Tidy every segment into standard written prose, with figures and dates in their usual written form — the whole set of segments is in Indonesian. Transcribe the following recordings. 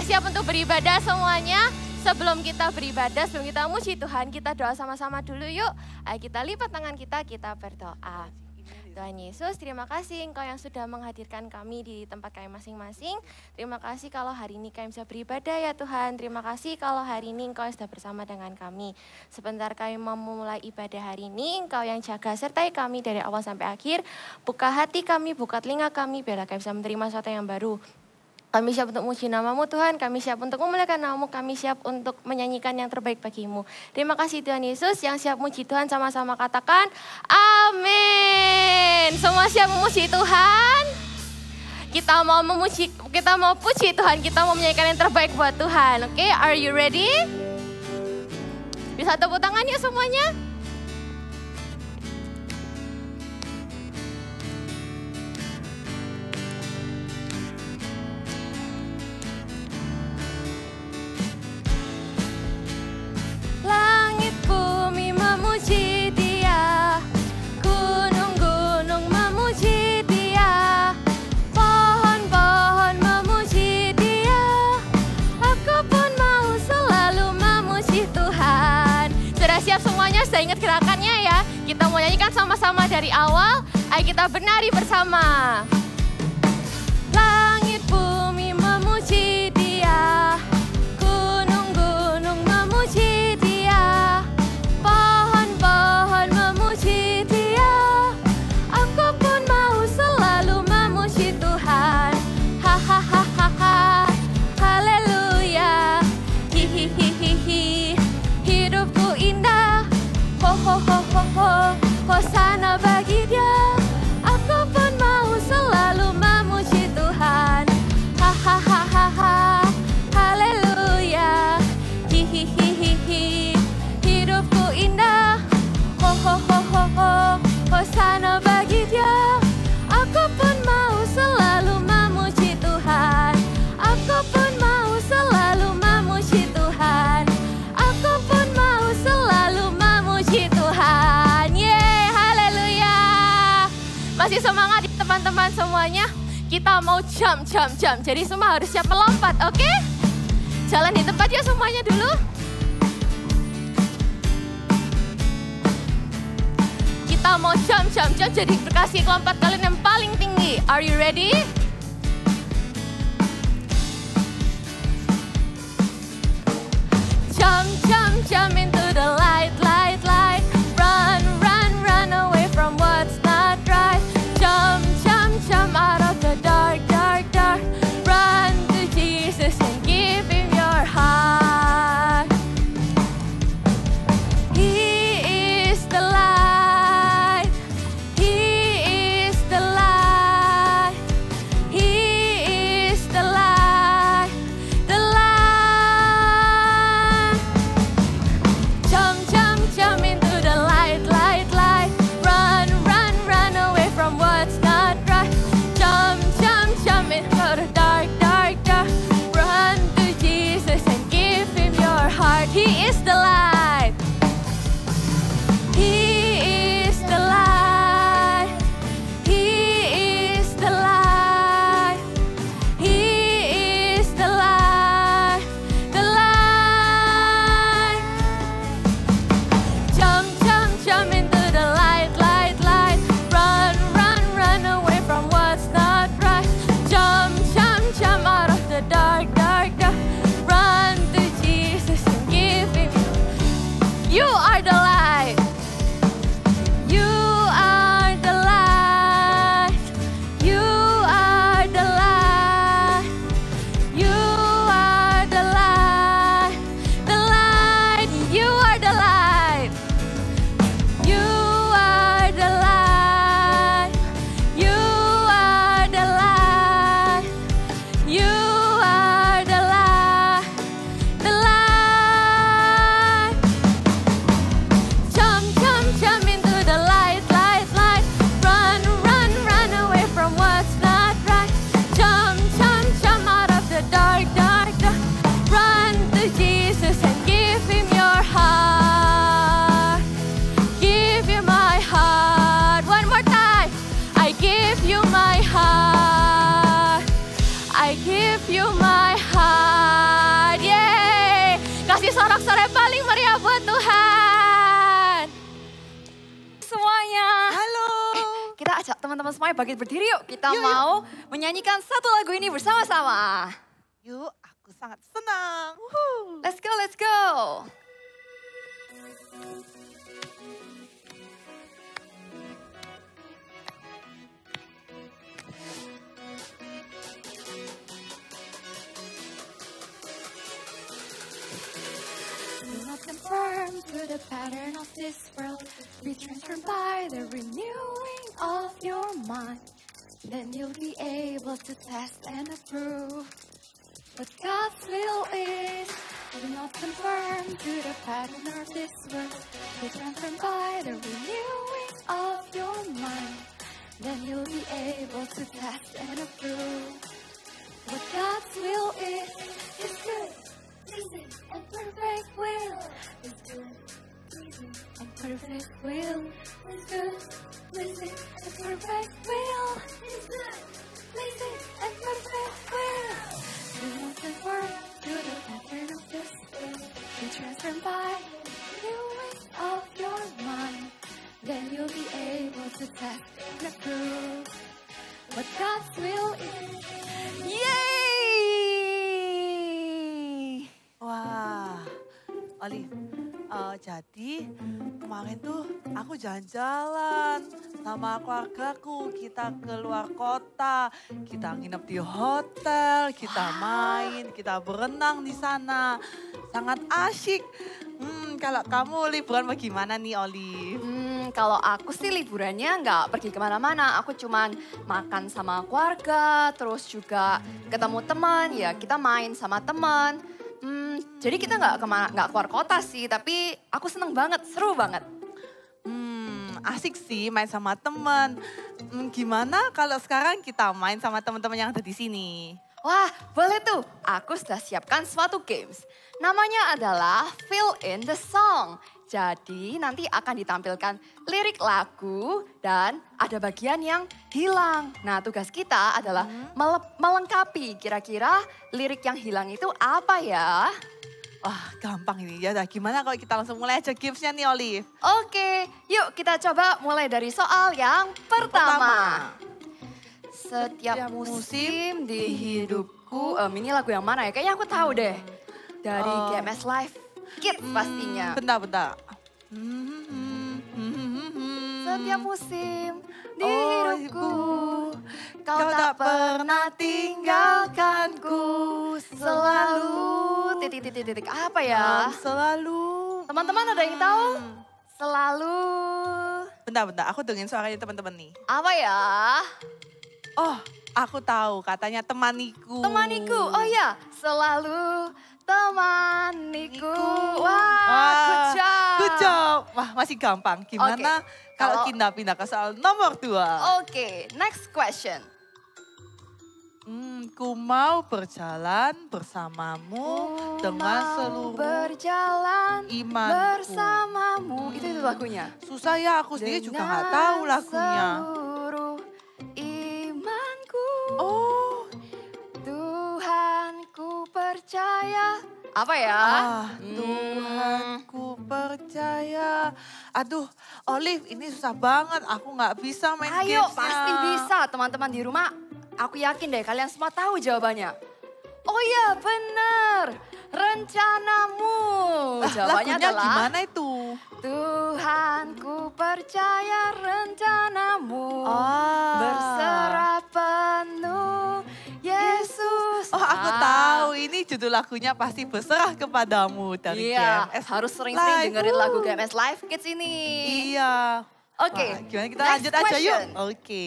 Sudah siap untuk beribadah semuanya? Sebelum kita beribadah, sebelum kita muji Tuhan, kita doa sama-sama dulu yuk. Ayo kita lipat tangan kita, kita berdoa. Tuhan Yesus, terima kasih Engkau yang sudah menghadirkan kami di tempat kami masing-masing. Terima kasih kalau hari ini kami bisa beribadah ya Tuhan. Terima kasih kalau hari ini Engkau yang sudah bersama dengan kami. Sebentar kami memulai ibadah hari ini, Engkau yang jaga sertai kami dari awal sampai akhir. Buka hati kami, buka telinga kami, biarlah kami bisa menerima sesuatu yang baru. Kami siap untuk memuji namamu Tuhan, kami siap untuk memuliakan namamu, kami siap untuk menyanyikan yang terbaik bagimu. Terima kasih Tuhan Yesus, yang siap memuji Tuhan sama-sama katakan, amin. Semua siap memuji Tuhan? Kita mau puji Tuhan, kita mau menyanyikan yang terbaik buat Tuhan. Oke, are you ready? Bisa tepuk tangan ya semuanya? Memuji Dia, gunung-gunung memuji Dia, pohon-pohon memuji Dia, aku pun mau selalu memuji Tuhan. Sudah siap semuanya, sudah ingat gerakannya ya? Kita mau nyanyikan sama-sama dari awal, ayo kita menari bersama. Langit bumi memuji Dia, gunung-gunung memuji Dia, pohon-pohon memuji Dia, aku pun mau selalu memuji Tuhan. Ha ha ha ha ha, haleluya, hi hi hi hi hi, hidupku indah, ho ho ho ho ho, hosana bagi Dia, aku pun mau selalu memuji Tuhan. Ha ha ha ha ha, haleluya, hi hi hi hi hi, hidupku indah. Ho ho ho ho ho, hosana bagi Dia, aku pun mau selalu memuji Tuhan. Aku pun mau selalu memuji Tuhan. Aku pun mau selalu memuji Tuhan. Yeay, haleluya. Masih semangat ya teman-teman semuanya? Kita mau jump. Jadi semua harus siap melompat, oke? Jalan di tempat ya semuanya dulu. Kita mau jump, jadi kasih lompat kalian yang paling tinggi. Are you ready? Jump into the light. Run away from what's not right. Jump out of the dark. Run to Jesus and give Him your heart. He is the light. teman-teman semuanya bagi berdiri yuk. Kita mau menyanyikan satu lagu ini bersama-sama. Yuk, aku sangat senang. Woo. Let's go, let's go. Confirmed to the pattern of this world, be transformed by the renewing of your mind. Then you'll be able to test and approve what God's will is. Will not confirmed to the pattern of this world, be transformed by the renewing of your mind. Then you'll be able to test and approve what God's will is. It's good. Pleasing and perfect will is good. Pleasing and perfect will is good. Pleasing and perfect will is good. Pleasing and perfect will. Do not conform to the pattern of this world. Be transformed by the renewing of your mind. Then you'll be able to test and approve what God's will is. Yay! Wah, Oli, jadi kemarin tuh aku jalan-jalan sama keluargaku. Kita keluar kota, kita nginep di hotel, kita main, kita berenang di sana. Sangat asyik. Kalau kamu liburan bagaimana nih, Oli? Kalau aku sih liburannya nggak pergi kemana-mana. Aku cuman makan sama keluarga, terus juga ketemu teman. Ya, kita main sama teman. Jadi kita nggak keluar kota sih, tapi aku seneng banget, seru banget. Asik sih main sama temen. Gimana kalau sekarang kita main sama teman-teman yang ada di sini? Wah, boleh tuh. Aku sudah siapkan suatu games. Namanya adalah Fill in the Song. Jadi nanti akan ditampilkan lirik lagu dan ada bagian yang hilang. Nah, tugas kita adalah melengkapi kira-kira lirik yang hilang itu apa ya? Wah, gampang ini. Ya, gimana kalau kita langsung mulai aja gamesnya nih, Oli? Oke, yuk kita coba mulai dari soal yang pertama. Setiap musim di hidupku, ini lagu yang mana ya? Kayaknya aku tahu deh. Dari GMS Live. Eaglekidz pastinya. Bentar. Setiap musim di hidupku, kau tak pernah tinggalkanku. Selalu titik-titik apa ya? Selalu. Teman-teman ada yang tahu? Selalu. Bentar, aku dengerin suaranya teman-teman nih. Apa ya? Oh, aku tahu, katanya temaniku. Temaniku. Oh ya, selalu temaniku. Wah, good job. Good job. Wah, masih gampang. Gimana kalau kita pindah ke soal nomor 2? Oke, next question. Ku mau berjalan bersamamu dengan seluruh imanku. Bersamamu. Itu lagunya. Susah ya, aku sendiri juga nggak tahu lagunya. Seluruh imanku. Oh, Tuhanku percaya. Apa ya? Tuhanku percaya. Aduh, Olive, ini susah banget. Aku nggak bisa main gamesnya. Ayo, pasti bisa. Teman-teman di rumah, aku yakin deh kalian semua tahu jawabannya. Oh iya, benar. Rencanamu. Jawabannya adalah gimana itu? Tuhanku percaya rencanamu. Berserah penuh Yesus. Oh, aku tahu, ini judul lagunya pasti Berserah Kepadamu dari GMS. Harus sering-sering dengerin lagu GMS Live Kids ini. Iya. Oke, gimana kita lanjut aja yuk. Oke.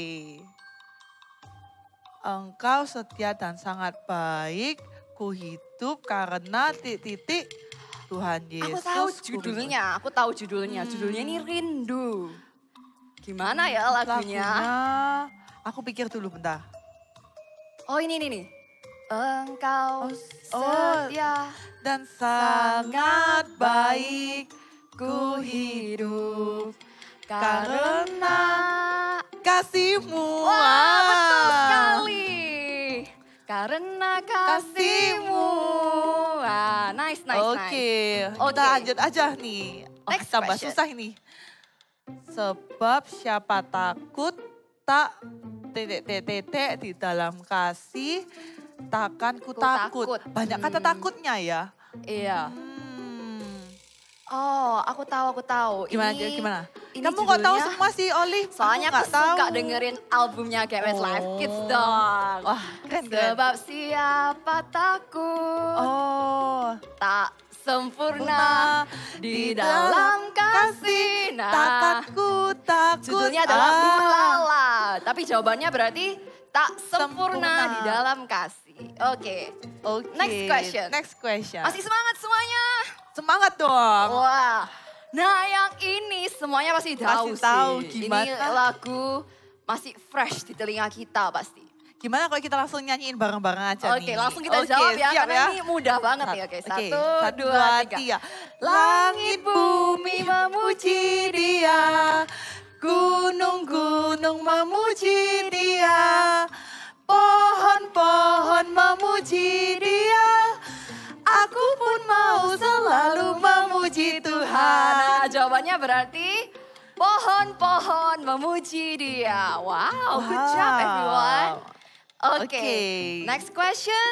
Engkau setia dan sangat baik, ku hidup karena titik-titik Tuhan Yesus. Aku tahu judulnya. Judulnya ini Rindu. Gimana ya lagunya? Aku pikir dulu bentar. Oh ini nih. Engkau setia dan sangat baik, ku hidup karena kasihmu. Wah, betul sekali. Karena kasihmu. Wah, nice. Oke, kita lanjut aja nih. Next question. Tambah susah ini. Sebab siapa takut tak di dalam kasih takkan ku takut. Banyak kata takutnya ya. Iya. Oh, aku tahu. Gimana? Ini kamu kok tahu semua sih, Oli? Soalnya aku suka dengerin albumnya GMS Eaglekidz dong. Wah, keren. Sebab siapa takut tak sempurna di dalam kasih. Nah, takut. Judulnya adalah Ulala. Tapi jawabannya berarti tak sempurna di dalam kasih. Oke. Next question. Masih semangat semuanya. Semangat dong. Wah. Nah, yang ini semuanya pasti tahu sih. Gimana? Ini lagu masih fresh di telinga kita pasti. Gimana kalau kita langsung nyanyiin bareng-bareng aja nih? Oke, langsung kita jawab ya. Karena ini mudah banget nih. Oke, satu, dua, tiga. Langit bumi memuji Dia. Gunung-gunung memuji Dia. Pohon-pohon memuji Dia. Aku pun mau selalu memuji Tuhan. Nah, jawabannya berarti pohon-pohon memuji Dia. Wow, good job everyone. Oke. Next question.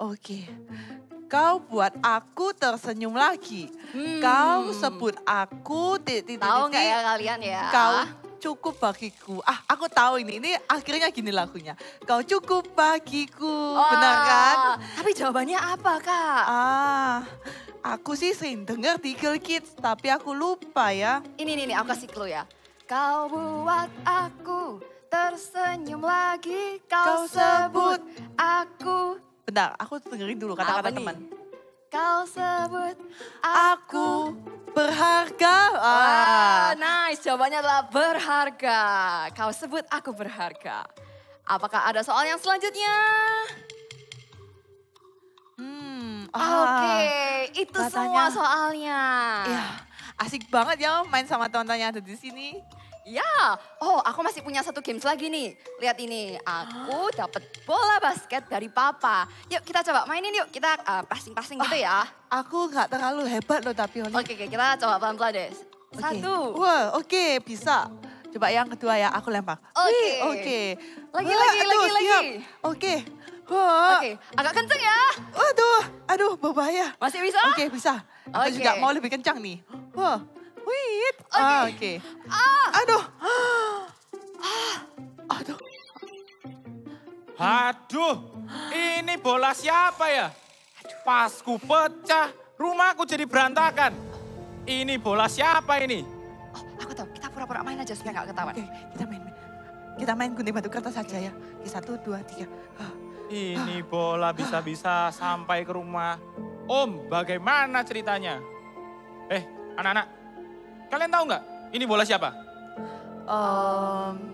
Oke. Kau buat aku tersenyum lagi. Kau sebut aku tahu nggak ya kalian ya? Kau cukup bagiku. Ah, aku tahu ini akhirnya gini lagunya. Kau cukup bagiku. Benar kan? Tapi jawabannya apa, Kak? Aku sih sering denger di Eaglekidz, tapi aku lupa ya. Ini aku kasih clue ya. Kau buat aku tersenyum lagi. Kau sebut aku. Bentar, aku dengerin dulu kata-kata teman. Kau sebut aku berharga. Nice, jawabannya adalah berharga. Kau sebut aku berharga. Apakah ada soal yang selanjutnya? Oke, itu semua soalnya. Ya, asik banget ya main sama teman-teman yang ada di sini. Ya, aku masih punya satu games lagi nih. Lihat ini, aku dapat bola basket dari papa. Yuk kita coba mainin yuk, kita passing-passing gitu ya. Aku gak terlalu hebat loh tapi Oli. Oke, kita coba pelan-pelan deh. Satu. Wah, oke, bisa. Coba yang kedua ya, aku lempar. Oke. Lagi. Oke, agak kenceng ya. Aduh, berbahaya. Masih bisa? Oke, bisa. Aku juga mau lebih kencang nih. Wait. Oke. Aduh. Aduh, ini bola siapa ya? Pasku pecah, rumahku jadi berantakan. Ini bola siapa ini? Aku tahu, kita pura-pura main aja supaya gak ketahuan. Oke, kita main. Kita main gunting batu kertas aja ya. 1, 2, 3. Ini bola bisa-bisa sampai ke rumah. Om, bagaimana ceritanya? Anak-anak, kalian tahu nggak ini bola siapa?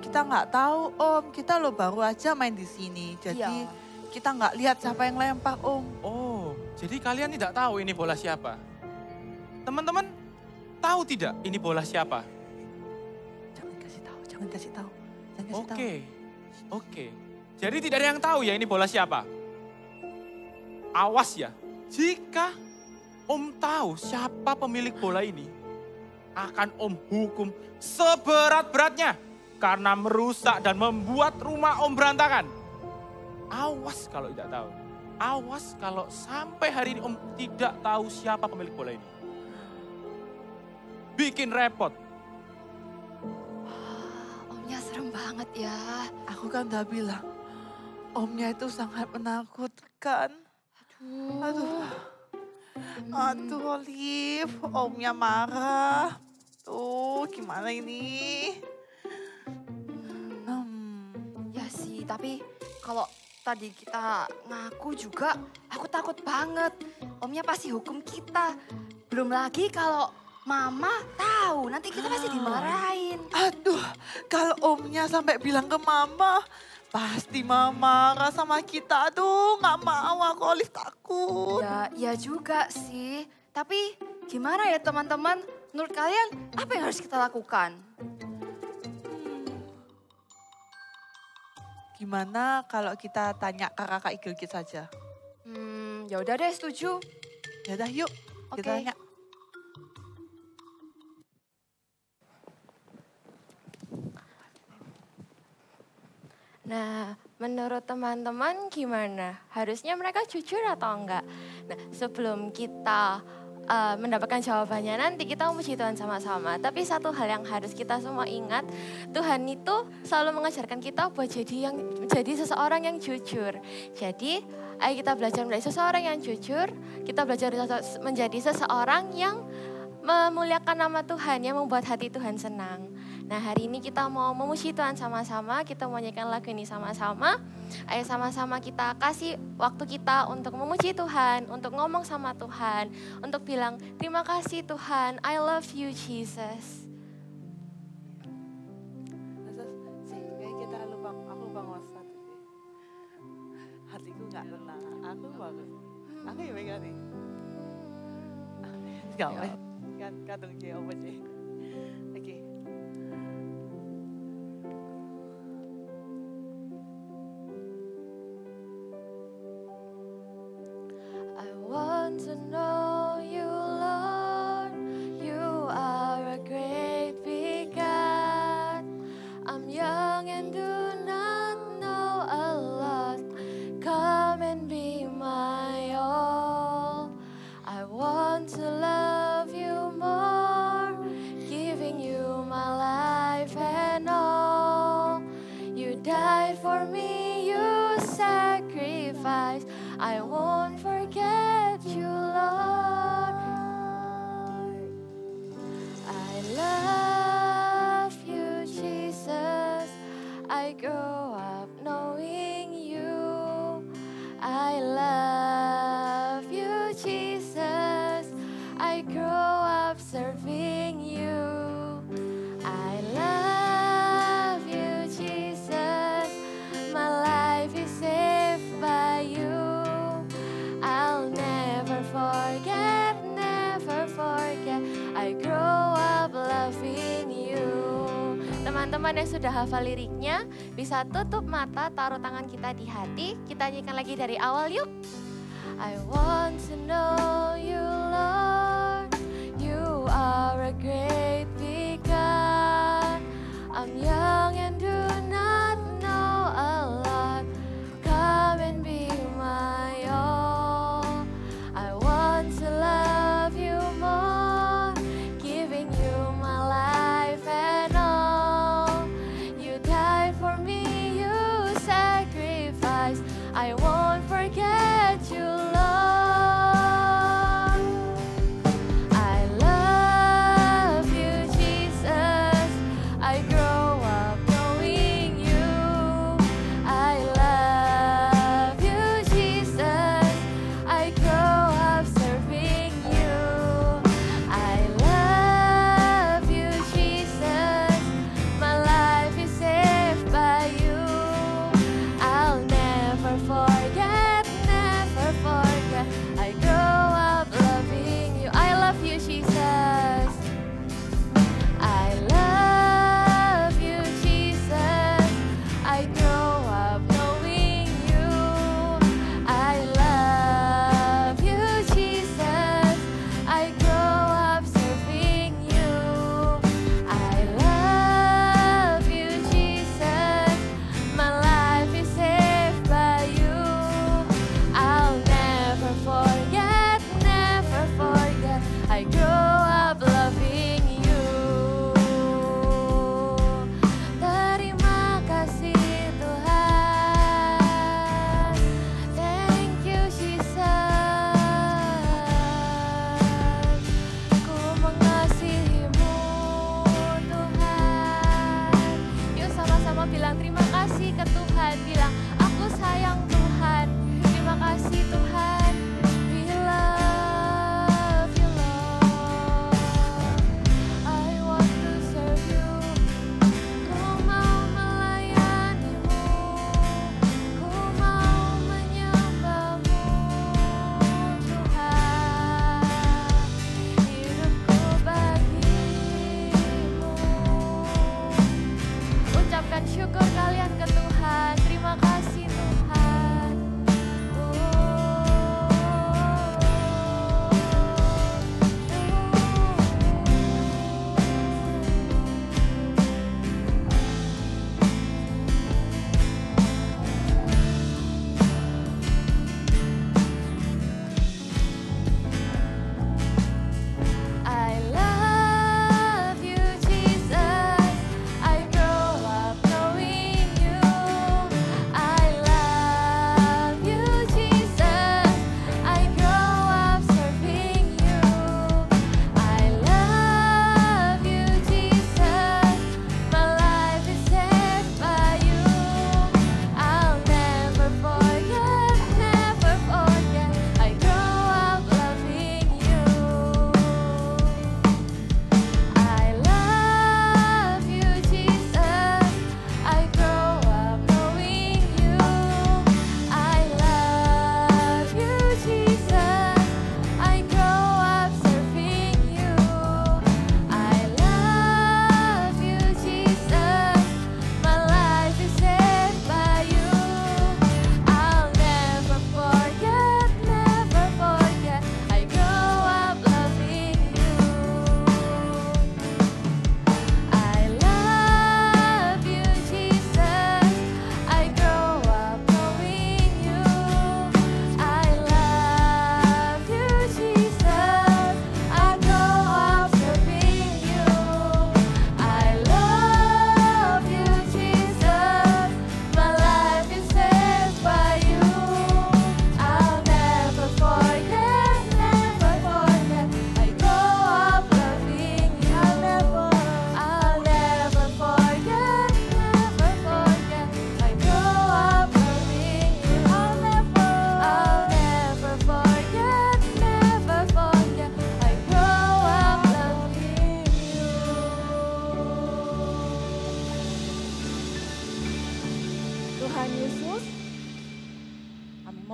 Kita nggak tahu, Om. Kita lo baru aja main di sini. Jadi kita nggak lihat siapa yang lempar, Om. Jadi kalian tidak tahu ini bola siapa? Teman-teman, tahu tidak ini bola siapa? Jangan kasih tahu. Oke. Jadi tidak ada yang tahu ya ini bola siapa? Awas ya, jika Om tahu siapa pemilik bola ini, akan Om hukum seberat-beratnya karena merusak dan membuat rumah Om berantakan. Awas kalau tidak tahu. Awas kalau sampai hari ini Om tidak tahu siapa pemilik bola ini. Bikin repot. Omnya serem banget ya. Aku kan udah bilang, Omnya itu sangat menakutkan. Aduh, Olive, Omnya marah. Tuh, gimana ini? Ya sih, tapi kalau tadi kita ngaku juga, aku takut banget. Omnya pasti hukum kita. Belum lagi kalau Mama tahu, nanti kita pasti dimarahin. Aduh, kalau Omnya sampai bilang ke Mama, pasti Mama marah sama kita. Aduh, gak mau aku, Olive takut. Ya juga sih. Tapi gimana ya teman-teman? Menurut kalian apa yang harus kita lakukan? Gimana kalau kita tanya kakak Eaglekidz saja? Ya udah deh, setuju. Ya udah yuk, kita tanya. menurut teman-teman gimana? Harusnya mereka jujur atau enggak? Nah, sebelum kita mendapatkan jawabannya nanti kita memuji Tuhan sama-sama. Tapi satu hal yang harus kita semua ingat, Tuhan itu selalu mengajarkan kita buat jadi seseorang yang jujur. Jadi ayo kita belajar menjadi seseorang yang jujur, kita belajar menjadi seseorang yang memuliakan nama Tuhan, yang membuat hati Tuhan senang. Nah, hari ini kita mau memuji Tuhan sama-sama, kita menyanyikan lagu ini sama-sama. Ayo sama-sama kita kasih waktu kita untuk memuji Tuhan, untuk ngomong sama Tuhan, untuk bilang terima kasih Tuhan, I love you Jesus. Hatiku nggak tenang, aku bagus, aku yang megang nih. Kadung je, obat je. Okey. I want to know you, Lord. You are a great big God. I'm young and do not know a lot. Come and be my all. I want to love. For me, you sacrifice. I won't forget you, Lord. I love you, Jesus. I grow up knowing you. I love you, Jesus. I grow up serving you. Teman-teman yang sudah hafal liriknya, bisa tutup mata, taruh tangan kita di hati. Kita nyanyikan lagi dari awal yuk. I want to know you, Lord. You are a great big God. I'm young and do not know a lot. Come and be my all. I want to love you more. Giving you my life and all. I won't forget you, Lord.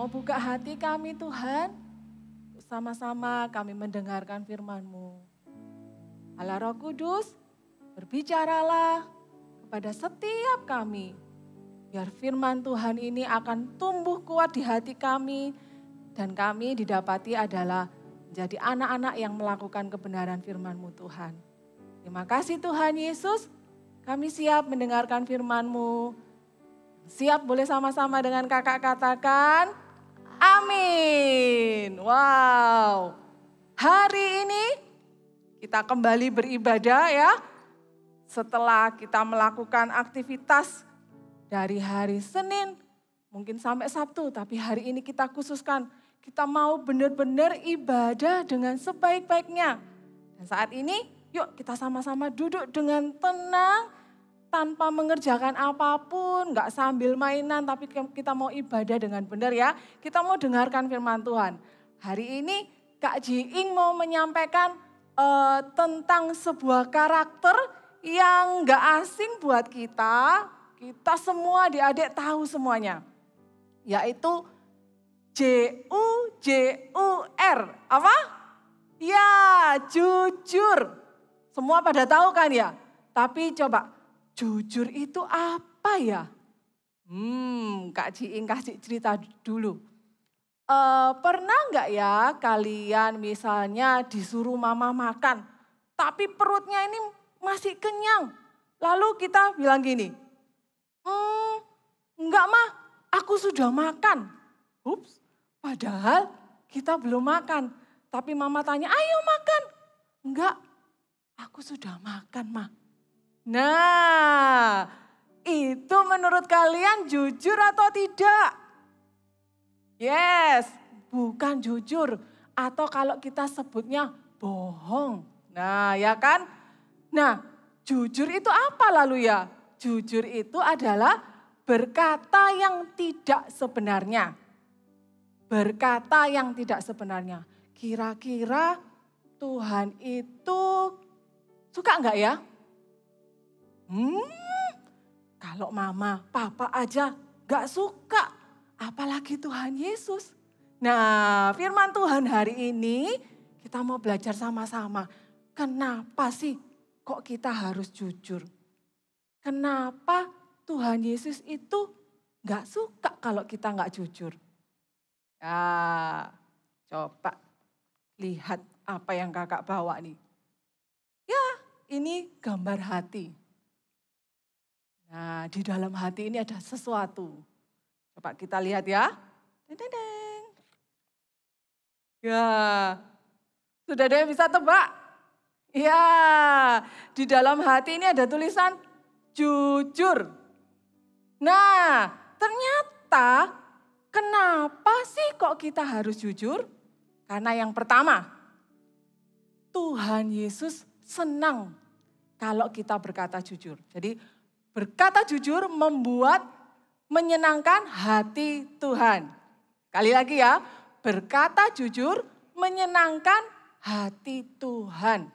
Engkau buka hati kami Tuhan, sama-sama kami mendengarkan firman-Mu. Allah Roh Kudus, berbicaralah kepada setiap kami, biar firman Tuhan ini akan tumbuh kuat di hati kami, dan kami didapati adalah menjadi anak-anak yang melakukan kebenaran firman-Mu Tuhan. Terima kasih Tuhan Yesus, kami siap mendengarkan firman-Mu. Siap, boleh sama-sama dengan kakak katakan, amin. Wow, hari ini kita kembali beribadah ya. Setelah kita melakukan aktivitas dari hari Senin, mungkin sampai Sabtu, tapi hari ini kita khususkan. Kita mau benar-benar ibadah dengan sebaik-baiknya. Dan saat ini, yuk kita sama-sama duduk dengan tenang, tanpa mengerjakan apapun, nggak sambil mainan, tapi kita mau ibadah dengan benar ya. Kita mau dengarkan firman Tuhan. Hari ini Kak Jiing mau menyampaikan tentang sebuah karakter yang nggak asing buat kita. Kita semua adik-adik tahu semuanya. Yaitu J-U-J-U-R. Apa? Ya, jujur. Semua pada tahu kan ya? Tapi coba, jujur itu apa ya? Kak Jiing kasih cerita dulu. Pernah nggak ya kalian misalnya disuruh mama makan, tapi perutnya ini masih kenyang. Lalu kita bilang gini, enggak mah, aku sudah makan. Ups, padahal kita belum makan. Tapi mama tanya, ayo makan. Enggak, aku sudah makan mah. Nah, itu menurut kalian jujur atau tidak? Yes, bukan jujur. Atau kalau kita sebutnya bohong. Nah, ya kan? Nah, jujur itu apa lalu ya? Jujur itu adalah berkata yang tidak sebenarnya. Berkata yang tidak sebenarnya. Kira-kira Tuhan itu suka enggak ya? Kalau mama, papa aja gak suka, apalagi Tuhan Yesus. Nah, firman Tuhan hari ini kita mau belajar sama-sama. Kenapa sih kok kita harus jujur? Kenapa Tuhan Yesus itu gak suka kalau kita gak jujur? Ya, coba lihat apa yang kakak bawa nih. Ya, ini gambar hati. Nah, di dalam hati ini ada sesuatu. Coba kita lihat ya. Dadadang. Ya, sudah ada yang bisa tebak? Ya, di dalam hati ini ada tulisan jujur. Nah, ternyata kenapa sih kok kita harus jujur? Karena yang pertama, Tuhan Yesus senang kalau kita berkata jujur. Jadi, berkata jujur membuat menyenangkan hati Tuhan. Sekali lagi ya, berkata jujur menyenangkan hati Tuhan.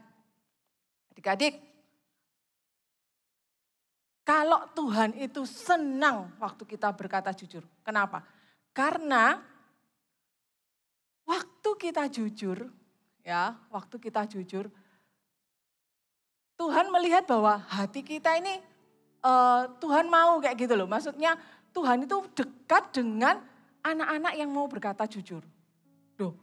Adik-adik, kalau Tuhan itu senang waktu kita berkata jujur. Kenapa? Karena waktu kita jujur, ya, waktu kita jujur, Tuhan melihat bahwa hati kita ini Tuhan mau kayak gitu loh. Maksudnya Tuhan itu dekat dengan anak-anak yang mau berkata jujur. Duh,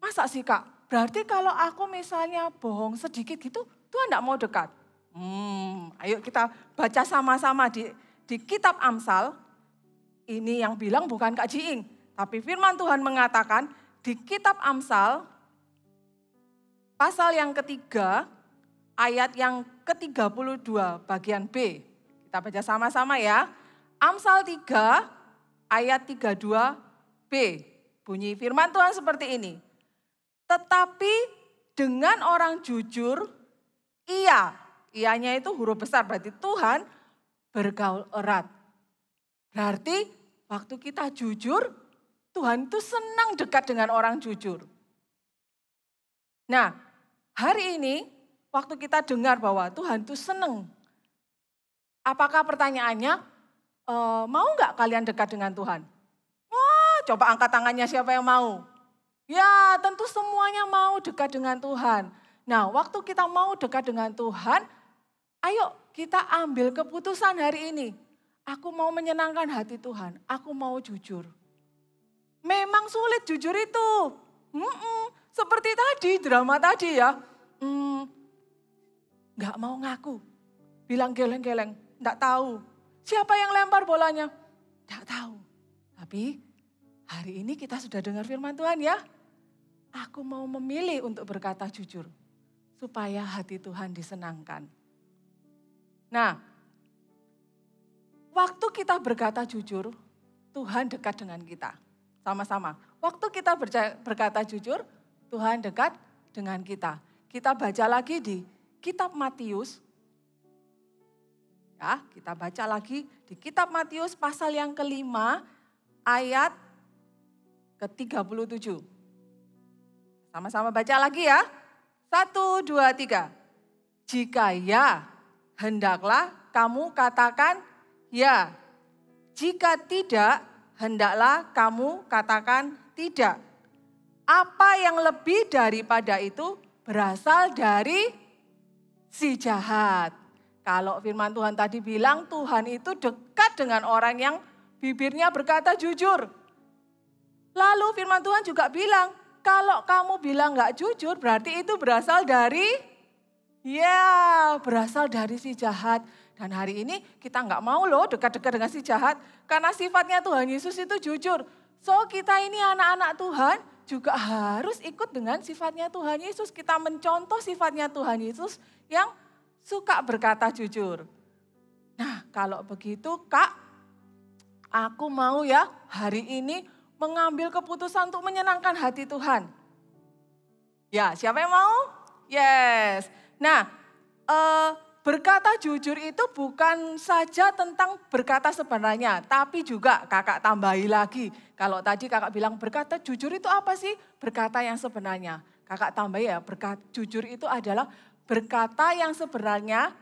masa sih Kak? Berarti kalau aku misalnya bohong sedikit gitu, Tuhan enggak mau dekat. Ayo kita baca sama-sama di kitab Amsal. Ini yang bilang bukan Kak Jiing. Tapi firman Tuhan mengatakan di kitab Amsal, pasal yang ketiga, ayat yang ke-32 bagian B. Kita baca sama-sama ya. Amsal 3 ayat 32 B. Bunyi firman Tuhan seperti ini. Tetapi dengan orang jujur, ianya itu huruf besar berarti Tuhan bergaul erat. Berarti waktu kita jujur, Tuhan itu senang dekat dengan orang jujur. Nah, hari ini waktu kita dengar bahwa Tuhan itu seneng. Apakah pertanyaannya, mau nggak kalian dekat dengan Tuhan? Wah, Coba angkat tangannya siapa yang mau. Ya tentu semuanya mau dekat dengan Tuhan. Nah waktu kita mau dekat dengan Tuhan, ayo kita ambil keputusan hari ini. Aku mau menyenangkan hati Tuhan, aku mau jujur. Memang sulit jujur itu. Seperti tadi, drama tadi ya. Gak mau ngaku, bilang geleng-geleng, gak tahu. Siapa yang lempar bolanya? Gak tahu. Tapi hari ini kita sudah dengar firman Tuhan ya. Aku mau memilih untuk berkata jujur, supaya hati Tuhan disenangkan. Nah, waktu kita berkata jujur, Tuhan dekat dengan kita. Sama-sama, waktu kita berkata jujur, Tuhan dekat dengan kita. Kita baca lagi di kitab Matius. Ya, kita baca lagi di kitab Matius pasal yang ke-5 ayat ke-37. Sama-sama baca lagi ya. 1, 2, 3. Jika ya, hendaklah kamu katakan ya. Jika tidak, hendaklah kamu katakan tidak. Apa yang lebih daripada itu berasal dari si jahat. Kalau firman Tuhan tadi bilang Tuhan itu dekat dengan orang yang bibirnya berkata jujur. Lalu firman Tuhan juga bilang, kalau kamu bilang gak jujur berarti itu berasal dari, berasal dari si jahat. Dan hari ini kita nggak mau loh dekat-dekat dengan si jahat. Karena sifatnya Tuhan Yesus itu jujur. So kita ini anak-anak Tuhan juga harus ikut dengan sifatnya Tuhan Yesus. Kita mencontoh sifatnya Tuhan Yesus yang suka berkata jujur. Nah kalau begitu Kak, aku mau ya hari ini mengambil keputusan untuk menyenangkan hati Tuhan. Ya siapa yang mau? Yes. Nah berkata jujur itu bukan saja tentang berkata sebenarnya, tapi juga kakak tambahi lagi. Kalau tadi kakak bilang berkata jujur itu apa sih? Berkata yang sebenarnya. Kakak tambah ya, berkata jujur itu adalah berkata yang sebenarnya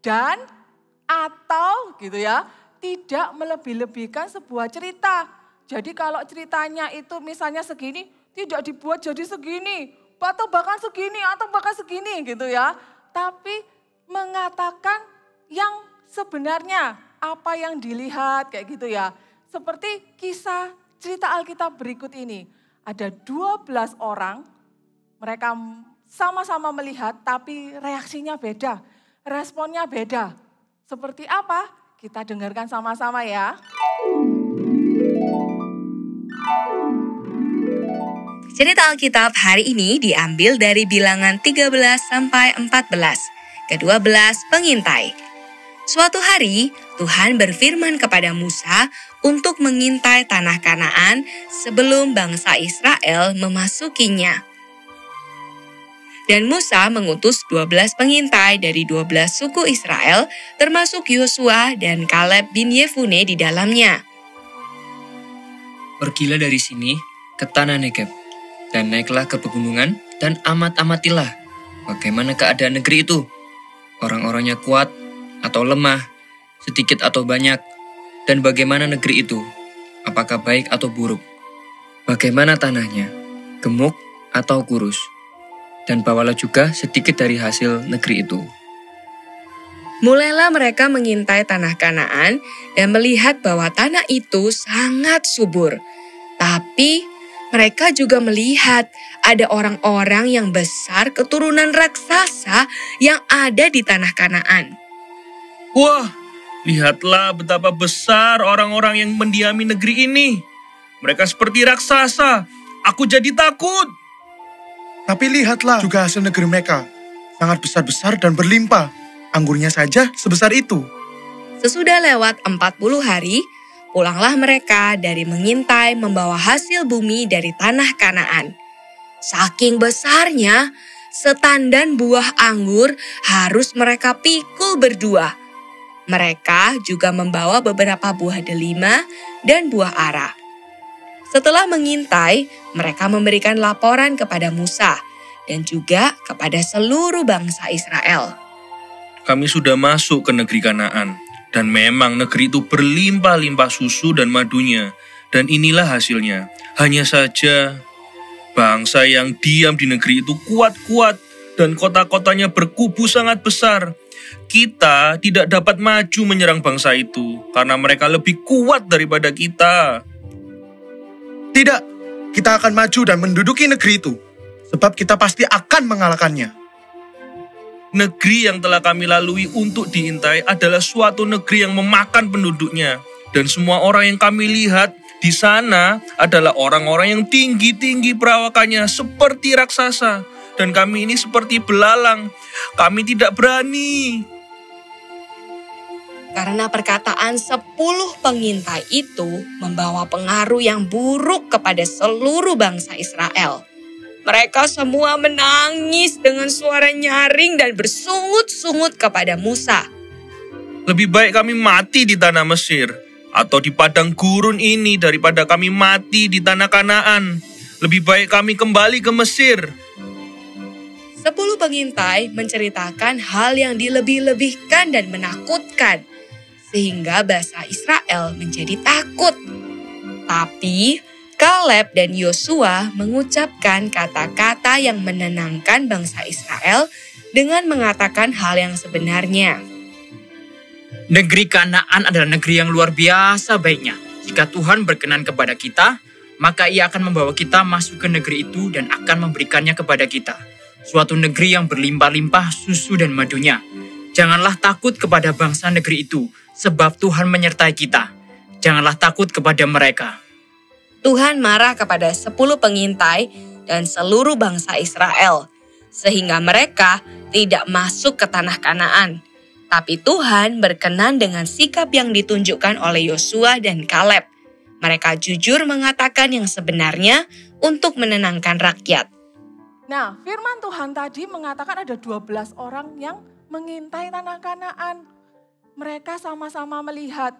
dan atau gitu ya, tidak melebih-lebihkan sebuah cerita. Jadi kalau ceritanya itu misalnya segini, tidak dibuat jadi segini, atau bahkan segini, atau bahkan segini gitu ya. Tapi mengatakan yang sebenarnya, apa yang dilihat kayak gitu ya. Seperti kisah cerita Alkitab berikut ini. Ada 12 orang, mereka sama-sama melihat tapi reaksinya beda, responnya beda. Seperti apa? Kita dengarkan sama-sama ya. Cerita Alkitab hari ini diambil dari bilangan 13 sampai 14. Ke-12 pengintai. Suatu hari Tuhan berfirman kepada Musa untuk mengintai tanah Kanaan sebelum bangsa Israel memasukinya. Dan Musa mengutus 12 pengintai dari 12 suku Israel termasuk Yosua dan Kaleb bin Yefune di dalamnya. Pergilah dari sini ke tanah Negeb dan naiklah ke pegunungan dan amat-amatilah bagaimana keadaan negeri itu. Orang-orangnya kuat atau lemah, sedikit atau banyak, dan bagaimana negeri itu, apakah baik atau buruk, bagaimana tanahnya, gemuk atau kurus, dan bawalah juga sedikit dari hasil negeri itu. Mulailah mereka mengintai tanah Kanaan dan melihat bahwa tanah itu sangat subur, tapi mereka juga melihat ada orang-orang yang besar keturunan raksasa yang ada di tanah Kanaan. Wah, lihatlah betapa besar orang-orang yang mendiami negeri ini. Mereka seperti raksasa, aku jadi takut. Tapi lihatlah juga hasil negeri mereka, sangat besar-besar dan berlimpah. Anggurnya saja sebesar itu. Sesudah lewat 40 hari, pulanglah mereka dari mengintai membawa hasil bumi dari tanah Kanaan. Saking besarnya, setandan buah anggur harus mereka pikul berdua. Mereka juga membawa beberapa buah delima dan buah ara. Setelah mengintai, mereka memberikan laporan kepada Musa dan juga kepada seluruh bangsa Israel. Kami sudah masuk ke negeri Kanaan. Dan memang negeri itu berlimpah-limpah susu dan madunya. Dan inilah hasilnya. Hanya saja bangsa yang diam di negeri itu kuat-kuat dan kota-kotanya berkubu sangat besar. Kita tidak dapat maju menyerang bangsa itu karena mereka lebih kuat daripada kita. Tidak, kita akan maju dan menduduki negeri itu sebab kita pasti akan mengalahkannya. Negeri yang telah kami lalui untuk diintai adalah suatu negeri yang memakan penduduknya. Dan semua orang yang kami lihat di sana adalah orang-orang yang tinggi-tinggi perawakannya seperti raksasa. Dan kami ini seperti belalang. Kami tidak berani. Karena perkataan 10 pengintai itu membawa pengaruh yang buruk kepada seluruh bangsa Israel. Mereka semua menangis dengan suara nyaring dan bersungut-sungut kepada Musa. Lebih baik kami mati di tanah Mesir atau di padang gurun ini daripada kami mati di tanah Kanaan. Lebih baik kami kembali ke Mesir. 10 pengintai menceritakan hal yang dilebih-lebihkan dan menakutkan, sehingga bangsa Israel menjadi takut. Tapi Kaleb dan Yosua mengucapkan kata-kata yang menenangkan bangsa Israel dengan mengatakan hal yang sebenarnya. Negeri Kanaan adalah negeri yang luar biasa baiknya. Jika Tuhan berkenan kepada kita, maka Ia akan membawa kita masuk ke negeri itu dan akan memberikannya kepada kita. Suatu negeri yang berlimpah-limpah susu dan madunya. Janganlah takut kepada bangsa negeri itu, sebab Tuhan menyertai kita. Janganlah takut kepada mereka. Tuhan marah kepada 10 pengintai dan seluruh bangsa Israel, sehingga mereka tidak masuk ke tanah Kanaan. Tapi Tuhan berkenan dengan sikap yang ditunjukkan oleh Yosua dan Kaleb. Mereka jujur mengatakan yang sebenarnya untuk menenangkan rakyat. Nah, firman Tuhan tadi mengatakan ada 12 orang yang mengintai tanah Kanaan. Mereka sama-sama melihat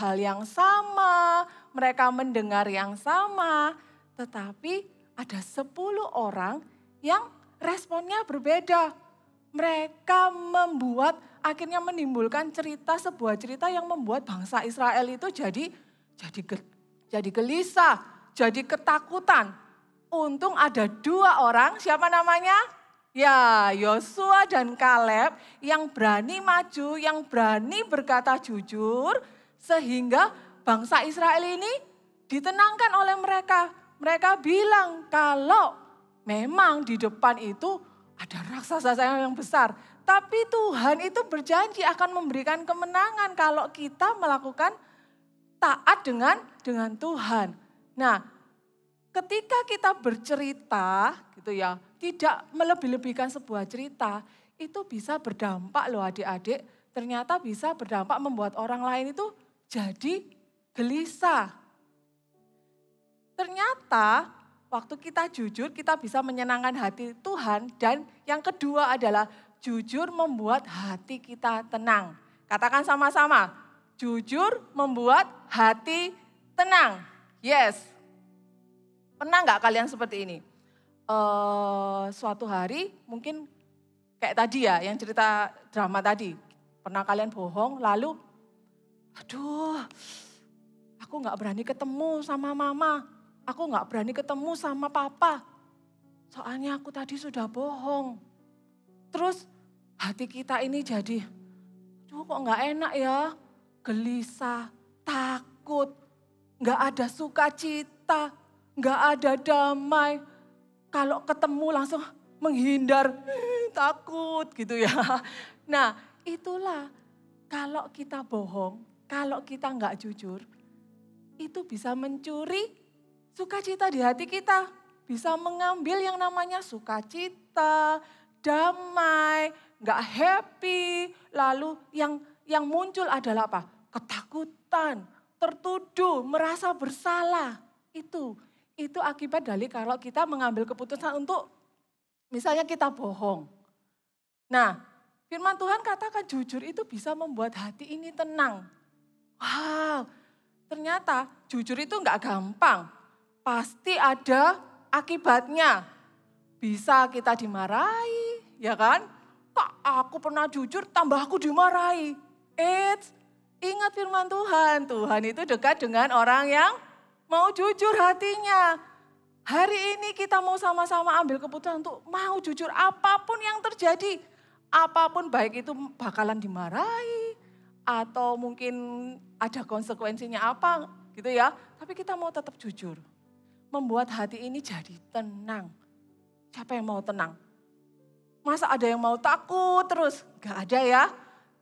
hal yang sama, mereka mendengar yang sama, tetapi ada 10 orang yang responnya berbeda. Mereka membuat, akhirnya menimbulkan sebuah cerita yang membuat bangsa Israel itu jadi gelisah, jadi ketakutan. Untung ada 2 orang, siapa namanya? Ya, Yosua dan Kaleb yang berani maju, yang berani berkata jujur, sehingga bangsa Israel ini ditenangkan oleh mereka. Mereka bilang kalau memang di depan itu ada raksasa yang besar, tapi Tuhan itu berjanji akan memberikan kemenangan kalau kita melakukan taat dengan Tuhan. Nah, ketika kita bercerita gitu ya, tidak melebih-lebihkan sebuah cerita, itu bisa berdampak loh adik-adik. Ternyata bisa berdampak membuat orang lain itu jadi gelisah. Ternyata waktu kita jujur kita bisa menyenangkan hati Tuhan. Dan yang kedua adalah jujur membuat hati kita tenang. Katakan sama-sama, jujur membuat hati tenang. Yes, pernah nggak kalian seperti ini? Suatu hari mungkin kayak tadi ya, yang cerita drama tadi. Pernah kalian bohong lalu, aduh aku gak berani ketemu sama mama. Aku gak berani ketemu sama papa. Soalnya aku tadi sudah bohong. Terus hati kita ini jadi, aduh kok gak enak ya. Gelisah, takut, gak ada sukacita, gak ada damai. Kalau ketemu langsung menghindar, takut gitu ya. Nah itulah, kalau kita bohong, kalau kita nggak jujur, itu bisa mencuri sukacita di hati kita. Bisa mengambil yang namanya sukacita, damai, nggak happy. Lalu yang muncul adalah apa? Ketakutan, tertuduh, merasa bersalah. Itu akibat dari kalau kita mengambil keputusan untuk misalnya kita bohong. Nah, firman Tuhan katakan jujur itu bisa membuat hati ini tenang. Wow, ternyata jujur itu nggak gampang. Pasti ada akibatnya. Bisa kita dimarahi, ya kan? Kok aku pernah jujur tambah aku dimarahi. Eits, Ingat firman Tuhan, Tuhan itu dekat dengan orang yang mau jujur hatinya. Hari ini kita mau sama-sama ambil keputusan untuk mau jujur apapun yang terjadi. Apapun baik itu bakalan dimarahi atau mungkin ada konsekuensinya apa gitu ya. Tapi kita mau tetap jujur. Membuat hati ini jadi tenang. Siapa yang mau tenang? Masa ada yang mau takut terus? Gak ada ya.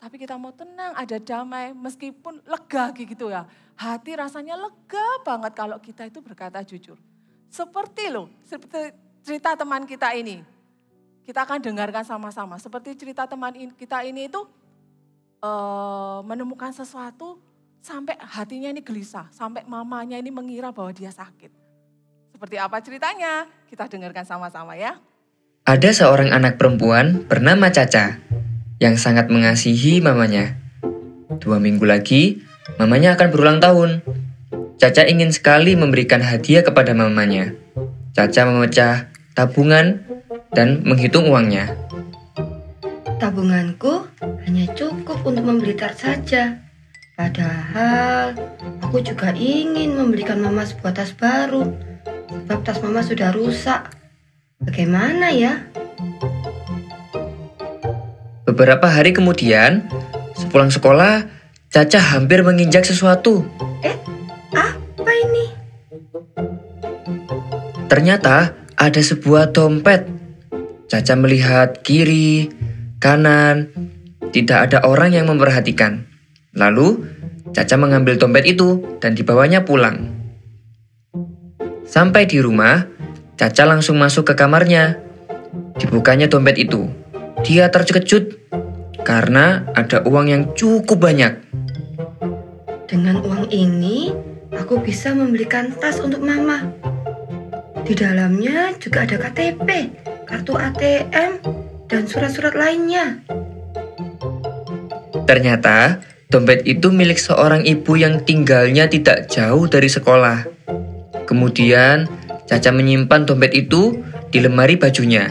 Tapi kita mau tenang, ada damai meskipun lega gitu ya. Hati rasanya lega banget kalau kita itu berkata jujur. Seperti loh, seperti cerita teman kita ini. Kita akan dengarkan sama-sama. Seperti cerita teman kita ini itu menemukan sesuatu sampai hatinya ini gelisah. Sampai mamanya ini mengira bahwa dia sakit. Seperti apa ceritanya? Kita dengarkan sama-sama ya. Ada seorang anak perempuan bernama Caca yang sangat mengasihi mamanya. 2 minggu lagi, mamanya akan berulang tahun. Caca ingin sekali memberikan hadiah kepada mamanya. Caca memecah tabungan dan menghitung uangnya. Tabunganku hanya cukup untuk membeli tas saja. Padahal aku juga ingin membelikan mama sebuah tas baru. Sebab tas mama sudah rusak. Bagaimana ya? Beberapa hari kemudian, sepulang sekolah, Caca hampir menginjak sesuatu. Apa ini? Ternyata ada sebuah dompet. Caca melihat kiri, kanan, tidak ada orang yang memperhatikan. Lalu, Caca mengambil dompet itu dan dibawanya pulang. Sampai di rumah, Caca langsung masuk ke kamarnya. Dibukanya dompet itu. Dia terkejut karena ada uang yang cukup banyak. Dengan uang ini, aku bisa membelikan tas untuk mama. Di dalamnya juga ada KTP, kartu ATM, dan surat-surat lainnya. Ternyata, dompet itu milik seorang ibu yang tinggalnya tidak jauh dari sekolah. Kemudian, Caca menyimpan dompet itu di lemari bajunya.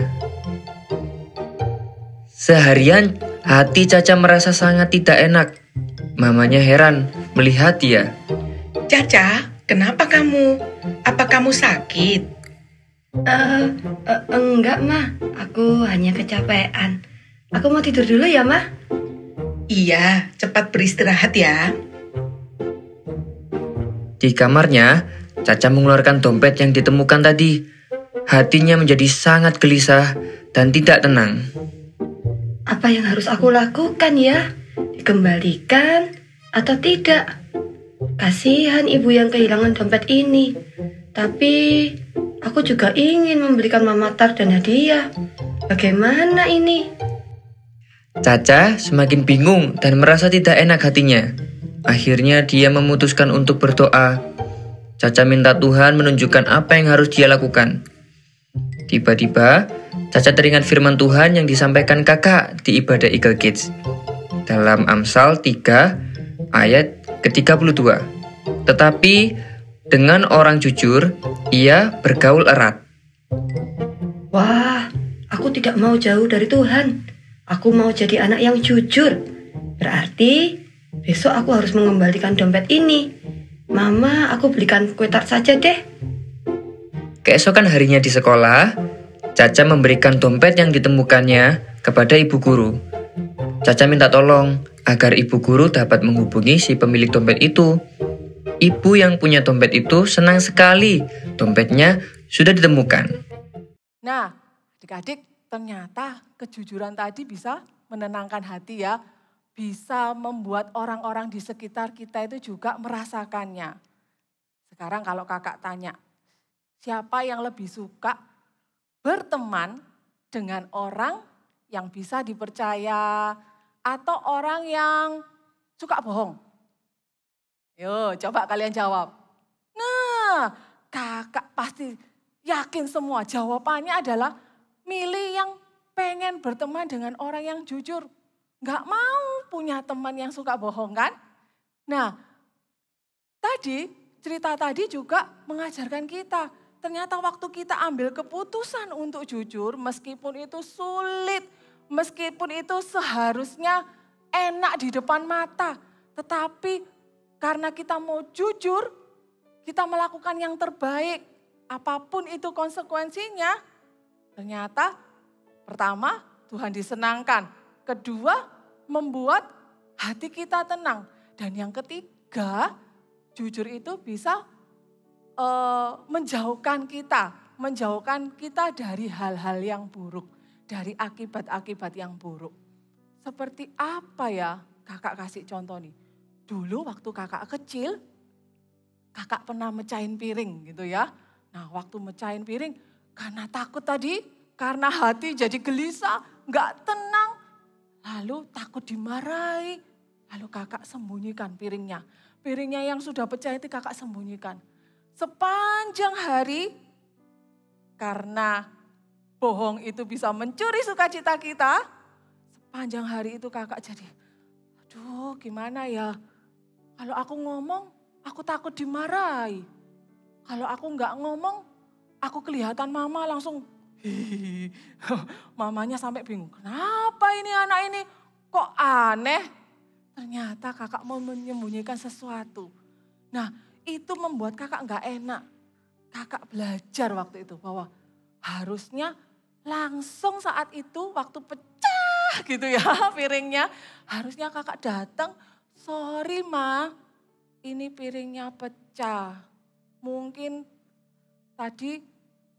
Seharian, hati Caca merasa sangat tidak enak. Mamanya heran melihat dia. Caca, kenapa kamu? Apa kamu sakit? Enggak, Ma. Aku hanya kecapean. Aku mau tidur dulu ya, Ma? Iya, cepat beristirahat ya. Di kamarnya, Caca mengeluarkan dompet yang ditemukan tadi. Hatinya menjadi sangat gelisah dan tidak tenang. Apa yang harus aku lakukan ya? Dikembalikan atau tidak? Kasihan ibu yang kehilangan dompet ini. Tapi aku juga ingin membelikan mama tar dan hadiah. Bagaimana ini? Caca semakin bingung dan merasa tidak enak hatinya. Akhirnya dia memutuskan untuk berdoa. Caca minta Tuhan menunjukkan apa yang harus dia lakukan. Tiba-tiba, Caca teringat firman Tuhan yang disampaikan kakak di ibadah Eaglekidz. Dalam Amsal 3 ayat ke-32. Tetapi, dengan orang jujur, ia bergaul erat. Wah, aku tidak mau jauh dari Tuhan. Aku mau jadi anak yang jujur. Berarti, besok aku harus mengembalikan dompet ini. Mama, aku belikan kue tart saja deh. Keesokan harinya di sekolah, Caca memberikan dompet yang ditemukannya kepada ibu guru. Caca minta tolong agar ibu guru dapat menghubungi si pemilik dompet itu. Ibu yang punya dompet itu senang sekali dompetnya sudah ditemukan. Nah, adik-adik, ternyata kejujuran tadi bisa menenangkan hati ya. Bisa membuat orang-orang di sekitar kita itu juga merasakannya. Sekarang kalau kakak tanya, siapa yang lebih suka berteman dengan orang yang bisa dipercaya atau orang yang suka bohong? Yo, coba kalian jawab. Nah, kakak pasti yakin semua jawabannya adalah milih yang pengen berteman dengan orang yang jujur. Gak mau punya teman yang suka bohong kan? Nah, cerita tadi juga mengajarkan kita. Ternyata waktu kita ambil keputusan untuk jujur, meskipun itu sulit, meskipun itu seharusnya enak di depan mata. Tetapi karena kita mau jujur, kita melakukan yang terbaik. Apapun itu konsekuensinya, ternyata pertama Tuhan disenangkan. Kedua, membuat hati kita tenang. Dan yang ketiga, jujur itu bisa menjauhkan kita dari hal-hal yang buruk, dari akibat-akibat yang buruk. Seperti apa ya, kakak kasih contoh nih. Dulu waktu kakak kecil, kakak pernah mecahin piring gitu ya. Nah waktu mecahin piring, karena takut tadi, karena hati jadi gelisah, gak tenang. Lalu takut dimarahi, lalu kakak sembunyikan piringnya. Piringnya yang sudah pecah itu kakak sembunyikan. Sepanjang hari, karena bohong itu bisa mencuri sukacita kita, sepanjang hari itu kakak jadi, aduh gimana ya, kalau aku ngomong aku takut dimarahi. Kalau aku nggak ngomong, aku kelihatan mama langsung, hihihi. Mamanya sampai bingung, kenapa ini anak ini kok aneh. Ternyata kakak mau menyembunyikan sesuatu. Nah itu membuat kakak nggak enak. Kakak belajar waktu itu bahwa harusnya langsung saat itu waktu pecah gitu ya piringnya. Harusnya kakak datang, sorry ma ini piringnya pecah. Mungkin tadi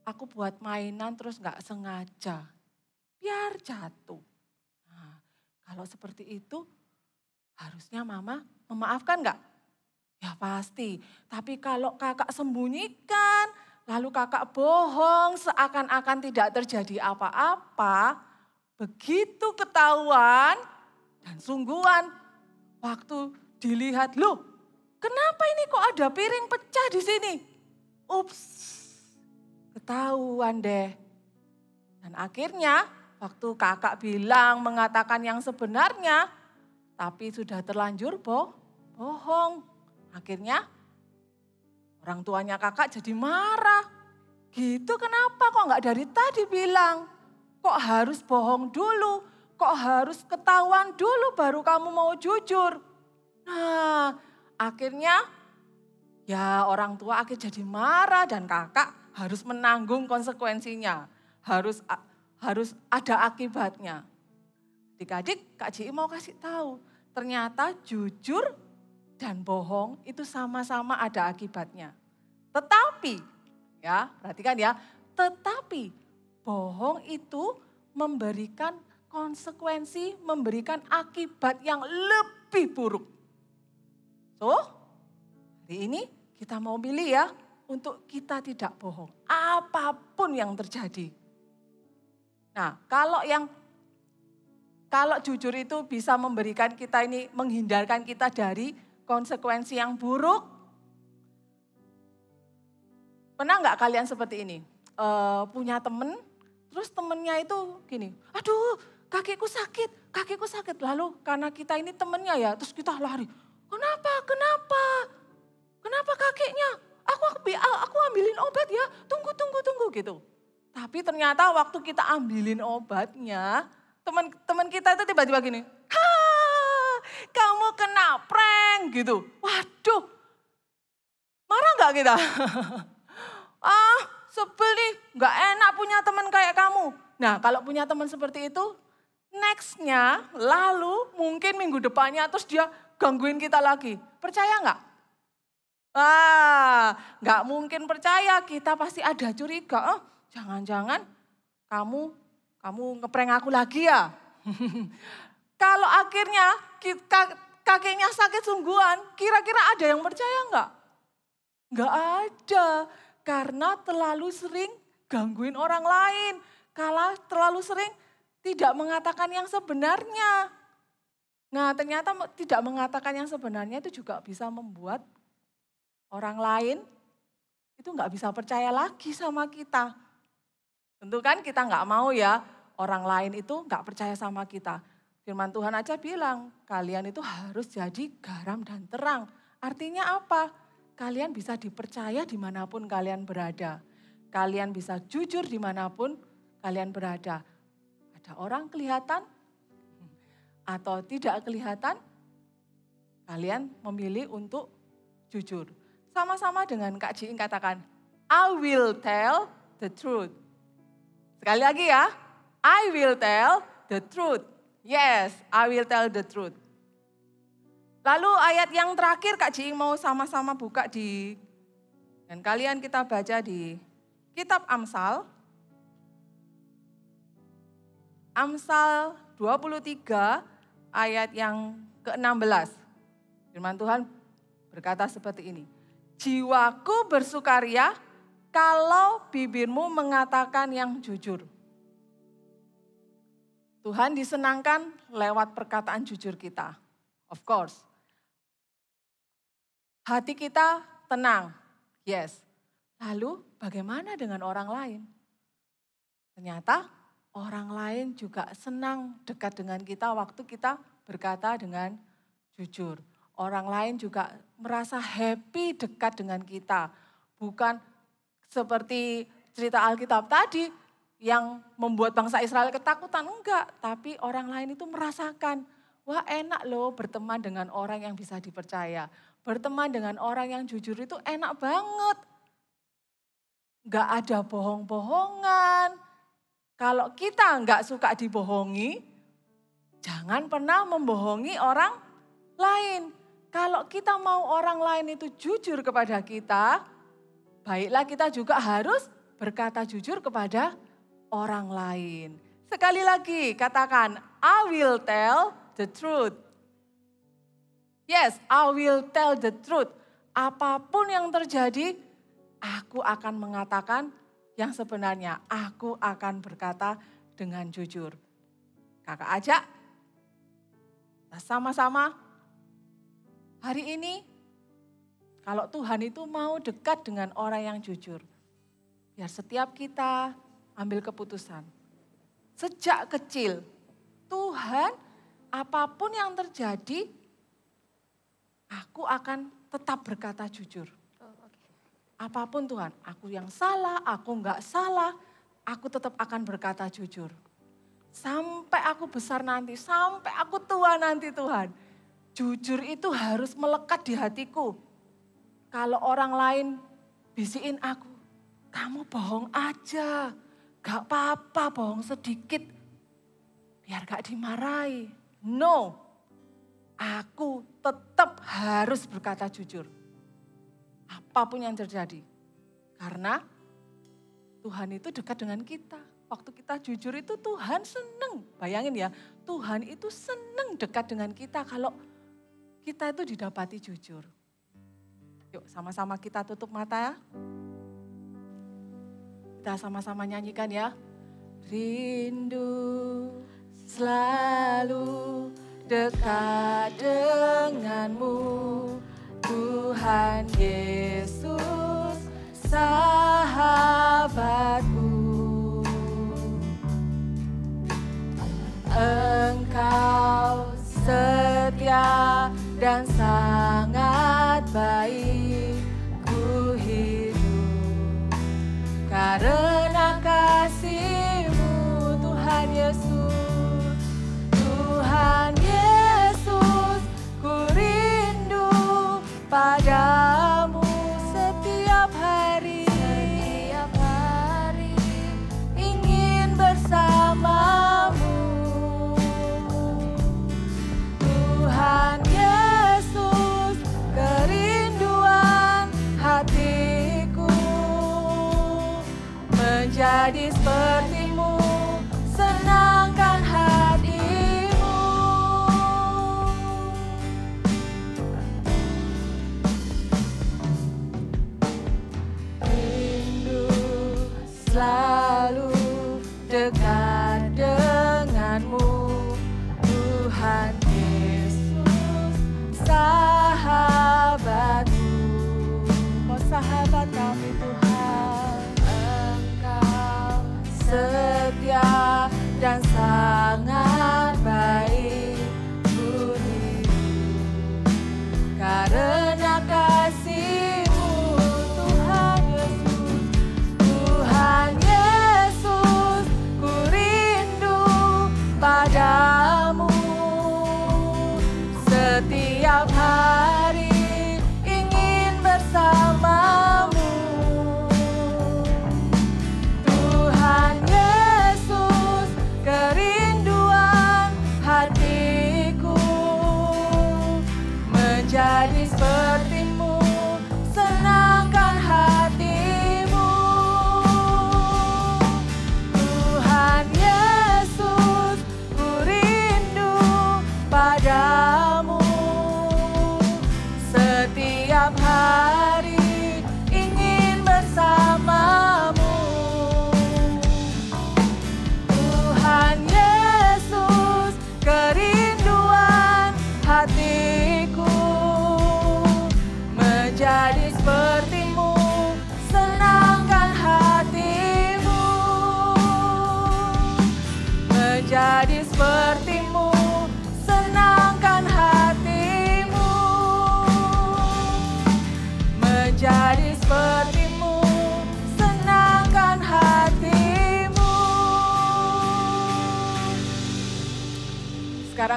aku buat mainan terus nggak sengaja. Biar jatuh. Nah, kalau seperti itu harusnya mama memaafkan nggak? Ya pasti, tapi kalau kakak sembunyikan, lalu kakak bohong seakan-akan tidak terjadi apa-apa, begitu ketahuan dan sungguhan. Waktu dilihat, loh kenapa ini kok ada piring pecah di sini? Ups, ketahuan deh. Dan akhirnya waktu kakak bilang mengatakan yang sebenarnya, tapi sudah terlanjur bohong. Akhirnya orang tuanya kakak jadi marah. Gitu kenapa kok nggak dari tadi bilang? Kok harus bohong dulu? Kok harus ketahuan dulu baru kamu mau jujur? Nah akhirnya ya orang tua akhirnya jadi marah dan kakak harus menanggung konsekuensinya. Harus ada akibatnya. Adik-adik Kak Ji mau kasih tahu ternyata jujur dan bohong itu sama-sama ada akibatnya. Tetapi, ya perhatikan ya, tetapi bohong itu memberikan konsekuensi, memberikan akibat yang lebih buruk. So, hari ini kita mau pilih ya untuk kita tidak bohong, apapun yang terjadi. Nah, kalau jujur itu bisa memberikan kita ini, menghindarkan kita dari konsekuensi yang buruk. Pernah nggak kalian seperti ini? Punya temen, terus temennya itu gini, aduh kakiku sakit. Lalu karena kita ini temennya ya, terus kita lari. Kenapa kakinya? Aku ambilin obat ya, tunggu gitu. Tapi ternyata waktu kita ambilin obatnya, teman kita itu tiba-tiba gini, kamu kena prank gitu. Waduh, marah gak kita? Ah, sebel nih, gak enak punya teman kayak kamu. Nah kalau punya teman seperti itu, nextnya lalu mungkin minggu depannya terus dia gangguin kita lagi. Percaya gak? Ah, gak mungkin percaya, kita pasti ada curiga. Jangan-jangan kamu ngeprank aku lagi ya. Kalau akhirnya kakeknya sakit sungguhan, kira-kira ada yang percaya enggak? Enggak ada, karena terlalu sering gangguin orang lain. Karena terlalu sering tidak mengatakan yang sebenarnya. Nah ternyata tidak mengatakan yang sebenarnya itu juga bisa membuat orang lain itu enggak bisa percaya lagi sama kita. Tentu kan kita enggak mau ya orang lain itu enggak percaya sama kita. Firman Tuhan aja bilang, kalian itu harus jadi garam dan terang. Artinya apa? Kalian bisa dipercaya dimanapun kalian berada. Kalian bisa jujur dimanapun kalian berada. Ada orang kelihatan atau tidak kelihatan, Kalian memilih untuk jujur. Sama-sama dengan Kak Jiing katakan, I will tell the truth. Sekali lagi ya, I will tell the truth. Yes, I will tell the truth. Lalu ayat yang terakhir Kak Jiing mau sama-sama buka di, dan kalian kita baca di Kitab Amsal. Amsal 23 ayat yang ke-16. Firman Tuhan berkata seperti ini. Jiwaku bersukaria kalau bibirmu mengatakan yang jujur. Tuhan disenangkan lewat perkataan jujur kita. Of course. Hati kita tenang. Yes. Lalu bagaimana dengan orang lain? Ternyata orang lain juga senang dekat dengan kita waktu kita berkata dengan jujur. Orang lain juga merasa happy dekat dengan kita. Bukan seperti cerita Alkitab tadi yang membuat bangsa Israel ketakutan. Enggak, tapi orang lain itu merasakan. Wah enak loh berteman dengan orang yang bisa dipercaya. Berteman dengan orang yang jujur itu enak banget. Enggak ada bohong-bohongan. Kalau kita enggak suka dibohongi, jangan pernah membohongi orang lain. Kalau kita mau orang lain itu jujur kepada kita, baiklah kita juga harus berkata jujur kepada orang lain. Sekali lagi katakan, I will tell the truth. Yes, I will tell the truth. Apapun yang terjadi, aku akan mengatakan yang sebenarnya. Aku akan berkata dengan jujur. Kakak ajak. Sama-sama, hari ini kalau Tuhan itu mau dekat dengan orang yang jujur. Biar setiap kita ambil keputusan. Sejak kecil, Tuhan apapun yang terjadi, aku akan tetap berkata jujur. Apapun Tuhan, aku yang salah, aku enggak salah, aku tetap akan berkata jujur. Sampai aku besar nanti, sampai aku tua nanti Tuhan. Jujur itu harus melekat di hatiku. Kalau orang lain bisikin aku, kamu bohong aja. Gak apa-apa bohong sedikit, biar gak dimarahi. No, aku tetap harus berkata jujur. Apapun yang terjadi. Karena Tuhan itu dekat dengan kita. Waktu kita jujur itu Tuhan seneng. Bayangin ya, Tuhan itu seneng dekat dengan kita kalau kita itu didapati jujur. Yuk sama-sama kita tutup mata ya. Kita sama-sama nyanyikan ya. Rindu selalu dekat denganmu Tuhan Yesus sahabatku. Engkau setia dan sangat baik, ku hidup karena kasih-Mu Tuhan Yesus. Tuhan Yesus, ku rindu padamu setiap hari. Setiap hari ingin bersamamu. Tuhan Yesus, kerinduan hatiku menjadi seperti-Mu, senangkan hatimu. Rindu selalu dekat denganmu, Tuhan sahabatku. Oh sahabat kami Tuhan, Engkau setia dan sangat baik, ku hidup karena kasih-Mu Tuhan Yesus. Tuhan Yesus, ku rindu padamu setiap hari.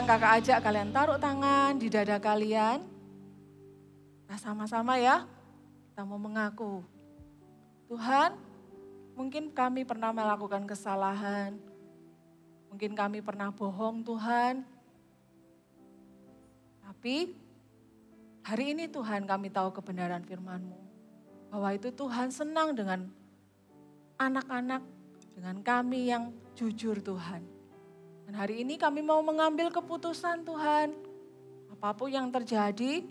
sekarang kakak ajak kalian taruh tangan di dada kalian. Nah sama-sama ya, kita mau mengaku. Tuhan, mungkin kami pernah melakukan kesalahan. Mungkin kami pernah bohong Tuhan. Tapi hari ini Tuhan kami tahu kebenaran firman-Mu. Bahwa itu Tuhan senang dengan anak-anak, dengan kami yang jujur Tuhan. Dan hari ini kami mau mengambil keputusan Tuhan. Apapun yang terjadi,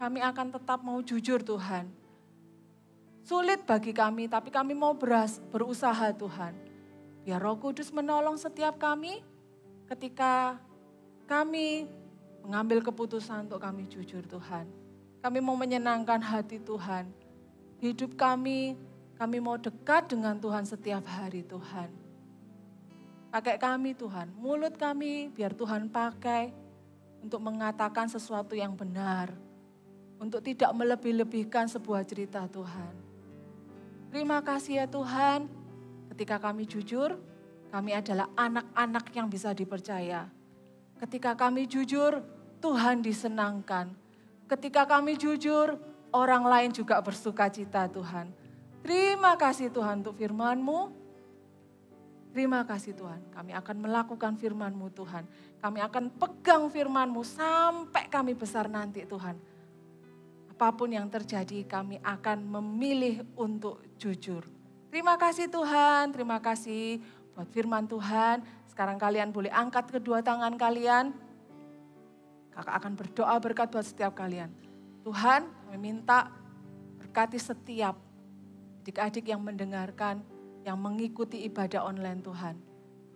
kami akan tetap mau jujur Tuhan. Sulit bagi kami, tapi kami mau berusaha Tuhan. Biar Roh Kudus menolong setiap kami ketika kami mengambil keputusan untuk kami jujur Tuhan. Kami mau menyenangkan hati Tuhan. Hidup kami mau dekat dengan Tuhan setiap hari Tuhan. Pakai kami Tuhan, mulut kami biar Tuhan pakai untuk mengatakan sesuatu yang benar. Untuk tidak melebih-lebihkan sebuah cerita Tuhan. Terima kasih ya Tuhan, ketika kami jujur, kami adalah anak-anak yang bisa dipercaya. Ketika kami jujur, Tuhan disenangkan. Ketika kami jujur, orang lain juga bersuka cita Tuhan. Terima kasih Tuhan untuk firman-Mu. Terima kasih Tuhan, kami akan melakukan firman-Mu Tuhan. Kami akan pegang firman-Mu sampai kami besar nanti Tuhan. Apapun yang terjadi kami akan memilih untuk jujur. Terima kasih Tuhan, terima kasih buat firman Tuhan. Sekarang kalian boleh angkat kedua tangan kalian. Kakak akan berdoa berkat buat setiap kalian. Tuhan, kami minta berkati setiap adik-adik yang mendengarkan, yang mengikuti ibadah online Tuhan.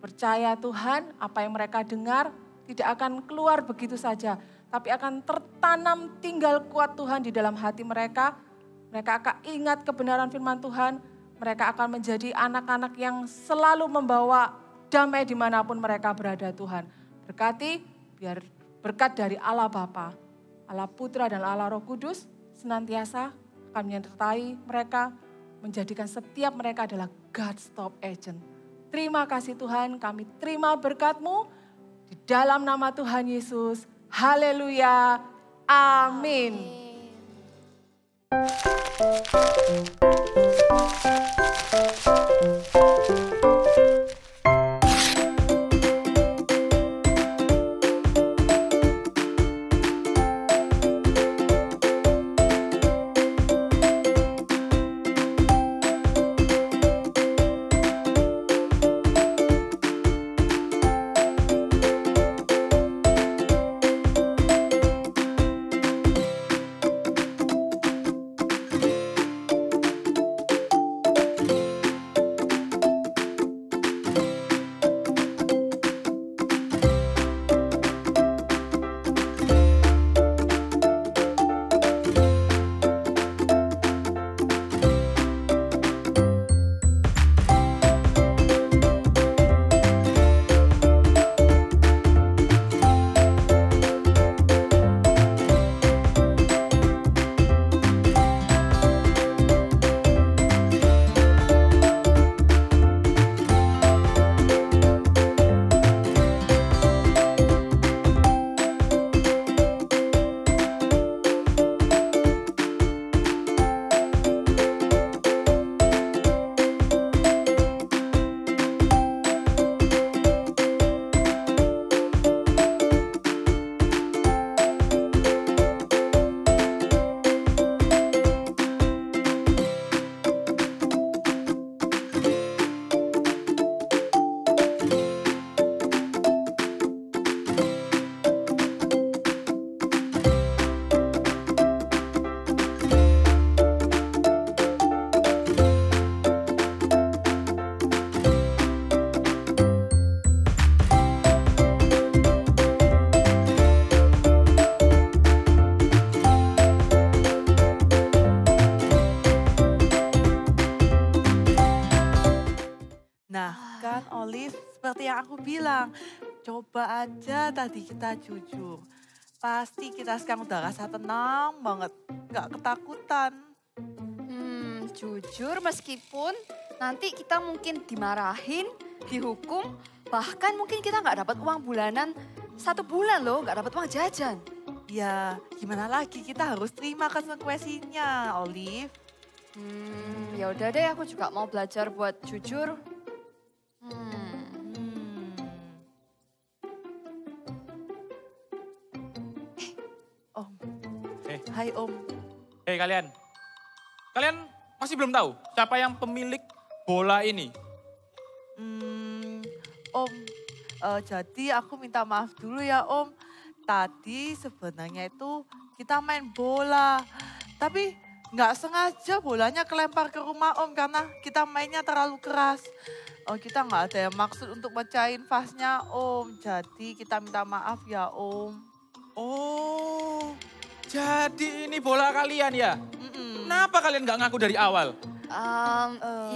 Percaya Tuhan, apa yang mereka dengar tidak akan keluar begitu saja. Tapi akan tertanam tinggal kuat Tuhan di dalam hati mereka. Mereka akan ingat kebenaran firman Tuhan. Mereka akan menjadi anak-anak yang selalu membawa damai dimanapun mereka berada Tuhan. Berkati, biar berkat dari Allah Bapa, Allah Putra dan Allah Roh Kudus senantiasa akan menyertai mereka. Menjadikan setiap mereka adalah God's top agent. Terima kasih Tuhan, kami terima berkat-Mu di dalam nama Tuhan Yesus. Haleluya, amin. Seperti yang aku bilang, coba aja tadi kita jujur. Pasti kita sekarang udah rasa tenang banget, gak ketakutan. Jujur meskipun nanti kita mungkin dimarahin, dihukum, bahkan mungkin kita gak dapat uang bulanan. 1 bulan loh nggak dapat uang jajan. Ya gimana lagi, kita harus terima konsekuensinya, Olive. Ya udah deh, aku juga mau belajar buat jujur. Om. Hai Om. Hei kalian. Kalian masih belum tahu siapa yang pemilik bola ini? Om, jadi aku minta maaf dulu ya Om. Tadi sebenarnya itu kita main bola. Tapi nggak sengaja bolanya kelempar ke rumah Om karena kita mainnya terlalu keras. Oh, kita nggak ada yang maksud untuk mecahin vasnya Om. Jadi kita minta maaf ya Om. Oh, jadi ini bola kalian ya? Kenapa kalian nggak ngaku dari awal?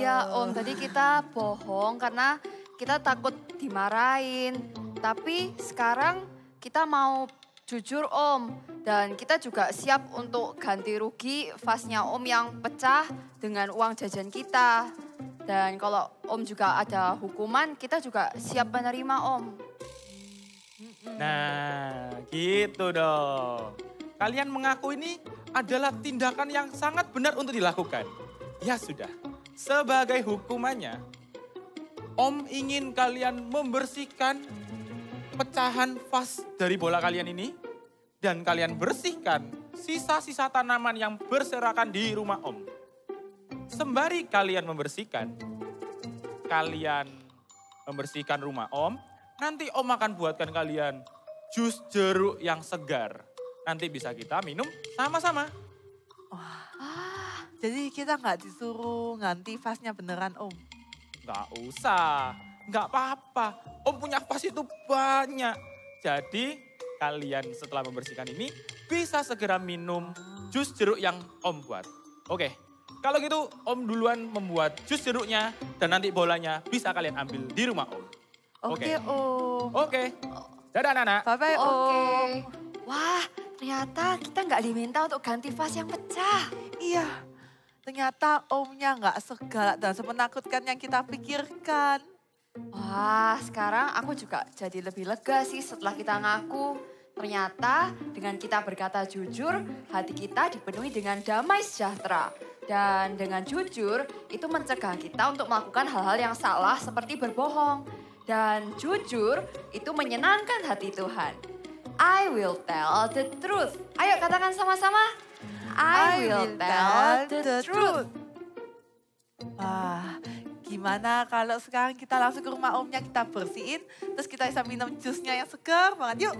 Ya Om, tadi kita bohong karena kita takut dimarahin. Tapi sekarang kita mau jujur Om. Dan kita juga siap untuk ganti rugi vasnya Om yang pecah dengan uang jajan kita. Dan kalau Om juga ada hukuman, kita juga siap menerima Om. Nah, gitu dong. Kalian mengaku ini adalah tindakan yang sangat benar untuk dilakukan. Ya sudah, sebagai hukumannya, Om ingin kalian membersihkan pecahan vas dari bola kalian ini. Dan kalian bersihkan sisa-sisa tanaman yang berserakan di rumah Om. Sembari kalian membersihkan rumah Om. Nanti Om akan buatkan kalian jus jeruk yang segar. Nanti bisa kita minum sama-sama. Jadi kita nggak disuruh ganti vasnya beneran Om? Nggak usah, nggak apa-apa. Om punya vas itu banyak. Jadi kalian setelah membersihkan ini bisa segera minum jus jeruk yang Om buat. Oke, kalau gitu Om duluan membuat jus jeruknya dan nanti bolanya bisa kalian ambil di rumah Om. Oke, Om. Oke, dadah anak-anak. Bye-bye, Om. Okay. Wah, ternyata kita nggak diminta untuk ganti vas yang pecah. Iya, ternyata Omnya nggak segalak dan semenakutkan yang kita pikirkan. Wah, sekarang aku juga jadi lebih lega sih setelah kita ngaku. Ternyata dengan kita berkata jujur, hati kita dipenuhi dengan damai sejahtera. Dan dengan jujur, itu mencegah kita untuk melakukan hal-hal yang salah seperti berbohong. Dan jujur itu menyenangkan hati Tuhan. I will tell the truth. Ayo katakan sama-sama. I will tell the truth. Wah, gimana kalau sekarang kita langsung ke rumah Omnya, kita bersihin. Terus kita bisa minum jusnya yang segar banget. Yuk.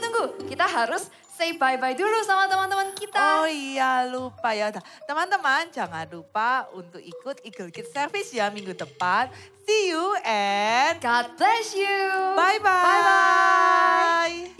Tunggu. Kita harus say bye-bye dulu sama teman-teman kita. Oh iya, lupa ya. Teman-teman, jangan lupa untuk ikut Eaglekidz Service ya minggu depan. See you and God bless you. Bye-bye.